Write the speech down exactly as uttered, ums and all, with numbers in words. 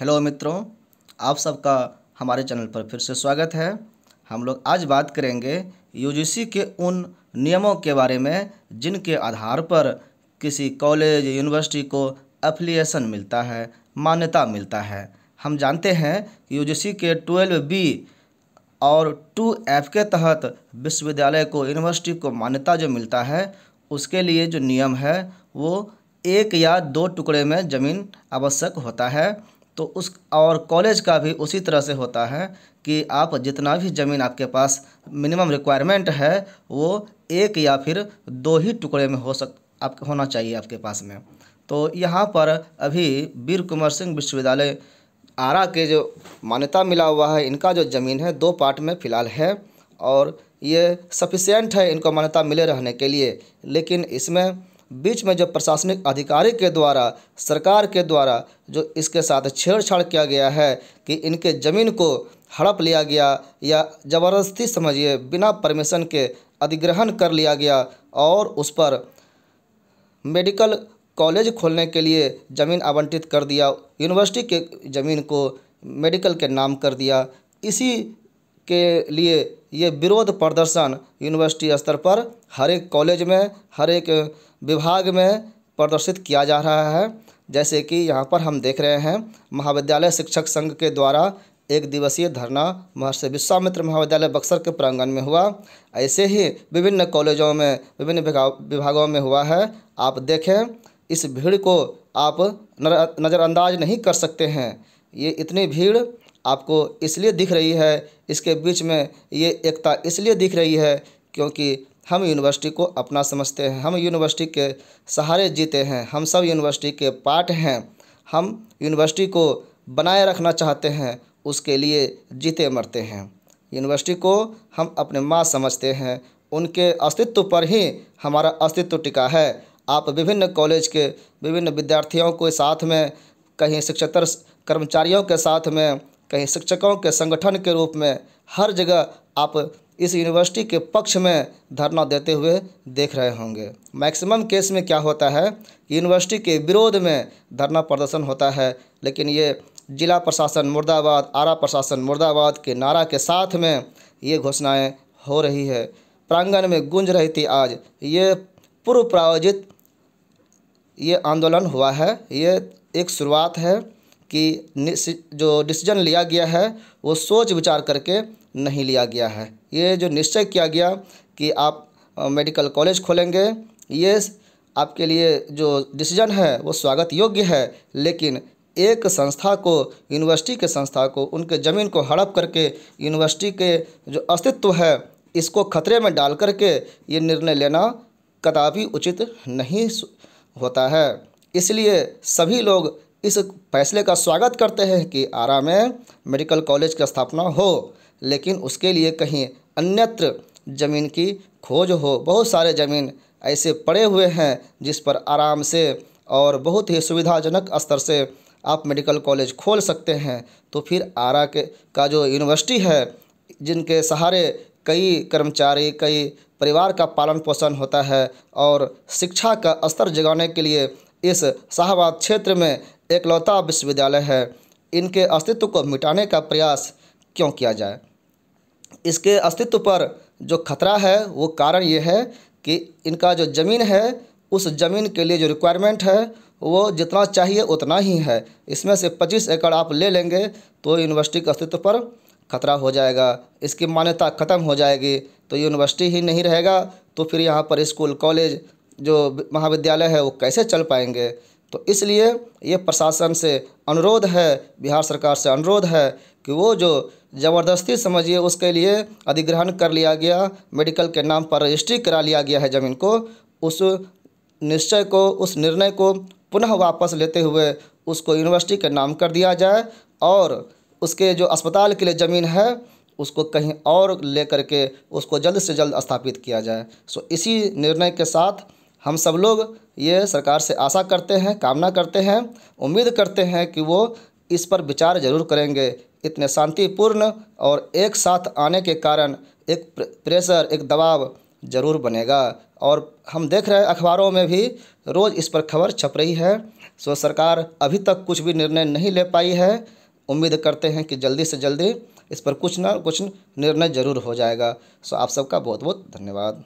Hello मित्रों, आप सबका हमारे चैनल पर फिर से स्वागत है। हम लोग आज बात करेंगे यूजीसी के उन नियमों के बारे में जिनके आधार पर किसी कॉलेज यूनिवर्सिटी को एफिलिएशन मिलता है, मान्यता मिलता है। हम जानते हैं कि यूजीसी के ट्वेल्व बी और टू एफ के तहत विश्वविद्यालय को, यूनिवर्सिटी को मान्यता जो मिलता है, उसके लिए जो नियम है वो एक या दो टुकड़े में ज़मीन आवश्यक होता है। तो उस और कॉलेज का भी उसी तरह से होता है कि आप जितना भी ज़मीन आपके पास मिनिमम रिक्वायरमेंट है वो एक या फिर दो ही टुकड़े में हो सक आप होना चाहिए आपके पास में। तो यहाँ पर अभी वीर कुंवर सिंह विश्वविद्यालय आरा के जो मान्यता मिला हुआ है, इनका जो ज़मीन है दो पार्ट में फ़िलहाल है और ये सफिशिएंट है इनको मान्यता मिले रहने के लिए। लेकिन इसमें बीच में जो प्रशासनिक अधिकारी के द्वारा, सरकार के द्वारा जो इसके साथ छेड़छाड़ किया गया है कि इनके ज़मीन को हड़प लिया गया या ज़बरदस्ती समझिए बिना परमिशन के अधिग्रहण कर लिया गया और उस पर मेडिकल कॉलेज खोलने के लिए ज़मीन आवंटित कर दिया, यूनिवर्सिटी के ज़मीन को मेडिकल के नाम कर दिया। इसी के लिए ये विरोध प्रदर्शन यूनिवर्सिटी स्तर पर हर एक कॉलेज में, हर एक विभाग में प्रदर्शित किया जा रहा है। जैसे कि यहाँ पर हम देख रहे हैं महाविद्यालय शिक्षक संघ के द्वारा एक दिवसीय धरना महर्षि विश्वमित्र महाविद्यालय बक्सर के प्रांगण में हुआ। ऐसे ही विभिन्न कॉलेजों में, विभिन्न विभागों में हुआ है। आप देखें, इस भीड़ को आप नज़रअंदाज नहीं कर सकते हैं। ये इतनी भीड़ आपको इसलिए दिख रही है, इसके बीच में ये एकता इसलिए दिख रही है क्योंकि हम यूनिवर्सिटी को अपना समझते हैं, हम यूनिवर्सिटी के सहारे जीते हैं, हम सब यूनिवर्सिटी के पार्ट हैं, हम यूनिवर्सिटी को बनाए रखना चाहते हैं, उसके लिए जीते मरते हैं। यूनिवर्सिटी को हम अपने माँ समझते हैं, उनके अस्तित्व पर ही हमारा अस्तित्व टिका है। आप विभिन्न कॉलेज के विभिन्न विद्यार्थियों को साथ में, कहीं शिक्षकतर कर्मचारियों के साथ में, कहीं शिक्षकों के संगठन के रूप में, हर जगह आप इस यूनिवर्सिटी के पक्ष में धरना देते हुए देख रहे होंगे। मैक्सिमम केस में क्या होता है कि यूनिवर्सिटी के विरोध में धरना प्रदर्शन होता है, लेकिन ये जिला प्रशासन मुर्दाबाद, आरा प्रशासन मुर्दाबाद के नारा के साथ में ये घोषणाएं हो रही है। प्रांगण में गूंज रही थी आज, ये पूर्व प्रायोजित ये आंदोलन हुआ है। ये एक शुरुआत है कि जो डिसीजन लिया गया है वो सोच विचार करके नहीं लिया गया है। ये जो निश्चय किया गया कि आप मेडिकल कॉलेज खोलेंगे, ये आपके लिए जो डिसीजन है वो स्वागत योग्य है, लेकिन एक संस्था को, यूनिवर्सिटी के संस्था को, उनके ज़मीन को हड़प करके यूनिवर्सिटी के जो अस्तित्व है इसको खतरे में डाल करके ये निर्णय लेना कदापि उचित नहीं होता है। इसलिए सभी लोग इस फैसले का स्वागत करते हैं कि आरा में मेडिकल कॉलेज की स्थापना हो, लेकिन उसके लिए कहीं अन्यत्र ज़मीन की खोज हो। बहुत सारे ज़मीन ऐसे पड़े हुए हैं जिस पर आराम से और बहुत ही सुविधाजनक स्तर से आप मेडिकल कॉलेज खोल सकते हैं। तो फिर आरा के का जो यूनिवर्सिटी है, जिनके सहारे कई कर्मचारी, कई परिवार का पालन पोषण होता है और शिक्षा का स्तर जगाने के लिए इस शाहबाद क्षेत्र में एकलौता विश्वविद्यालय है, इनके अस्तित्व को मिटाने का प्रयास क्यों किया जाए? इसके अस्तित्व पर जो खतरा है वो कारण ये है कि इनका जो ज़मीन है उस ज़मीन के लिए जो रिक्वायरमेंट है वो जितना चाहिए उतना ही है। इसमें से पच्चीस एकड़ आप ले लेंगे तो यूनिवर्सिटी के अस्तित्व पर खतरा हो जाएगा, इसकी मान्यता ख़त्म हो जाएगी, तो यूनिवर्सिटी ही नहीं रहेगा। तो फिर यहाँ पर स्कूल, कॉलेज, जो महाविद्यालय है वो कैसे चल पाएंगे? तो इसलिए ये प्रशासन से अनुरोध है, बिहार सरकार से अनुरोध है कि वो जो ज़बरदस्ती समझिए उसके लिए अधिग्रहण कर लिया गया, मेडिकल के नाम पर रजिस्ट्री करा लिया गया है ज़मीन को, उस निश्चय को, उस निर्णय को पुनः वापस लेते हुए उसको यूनिवर्सिटी के नाम कर दिया जाए और उसके जो अस्पताल के लिए ज़मीन है उसको कहीं और ले करके उसको जल्द से जल्द स्थापित किया जाए। सो इसी निर्णय के साथ हम सब लोग ये सरकार से आशा करते हैं, कामना करते हैं, उम्मीद करते हैं कि वो इस पर विचार जरूर करेंगे। इतने शांतिपूर्ण और एक साथ आने के कारण एक प्रेशर, एक दबाव ज़रूर बनेगा और हम देख रहे हैं अखबारों में भी रोज़ इस पर खबर छप रही है। सो सरकार अभी तक कुछ भी निर्णय नहीं ले पाई है। उम्मीद करते हैं कि जल्दी से जल्दी इस पर कुछ ना कुछ निर्णय ज़रूर हो जाएगा। सो आप सबका बहुत बहुत धन्यवाद।